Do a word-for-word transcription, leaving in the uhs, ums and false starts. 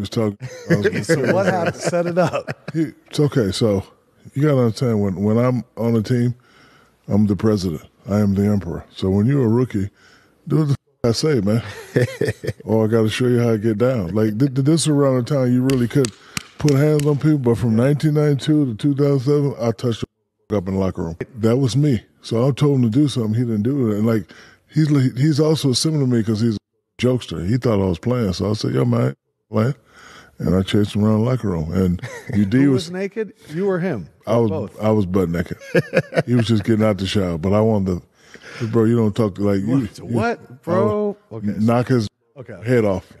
was talking. I was so what happened? Set it up. He, it's okay. So you got to understand, when, when I'm on a team, I'm the president. I am the emperor. So when you're a rookie, do what the f- I say, man. Or I got to show you how to get down. Like th- this around the town, you really could put hands on people. But from nineteen ninety-two to two thousand seven, I touched the f- up in the locker room. That was me. So I told him to do something. He didn't do it. And like he's he's also similar to me because he's a jokester. He thought I was playing. So I said, yo, man, I ain't playing. And I chased him around the locker room. And U D was, was naked. You or him? I was both. I was butt naked. He was just getting out the shower. But I wanted to, bro. You don't talk like you. What, you, what? Bro? Okay. Knock his okay. head off.